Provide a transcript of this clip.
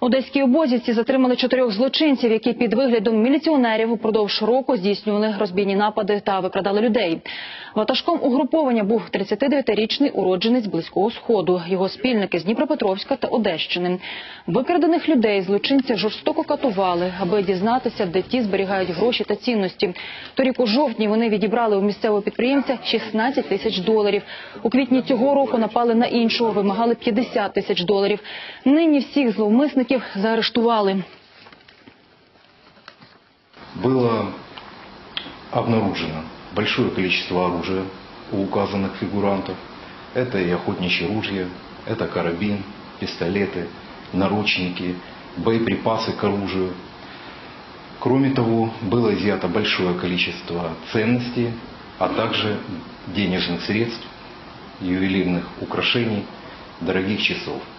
Одеській обозівці затримали 4 злочинців, які під виглядом міліціонерів упродовж року здійснювали розбійні напади та викрадали людей. Ватажком угруповання був 39-річний уродженець Близького Сходу, його спільники з Дніпропетровська та Одещини. Викрадених людей злочинці жорстоко катували, аби дізнатися, де ті зберігають гроші та цінності. Торік у жовтні вони відібрали у місцевого підприємця 16 тисяч доларів. У квітні цього року напали на іншого, вимагали 50 тисяч доларів. Нині всіх зловмисників заарештовали. Было обнаружено большое количество оружия у указанных фигурантов. Это и охотничье ружье, это карабин, пистолеты, наручники, боеприпасы к оружию. Кроме того, было изъято большое количество ценностей, а также денежных средств, ювелирных украшений, дорогих часов.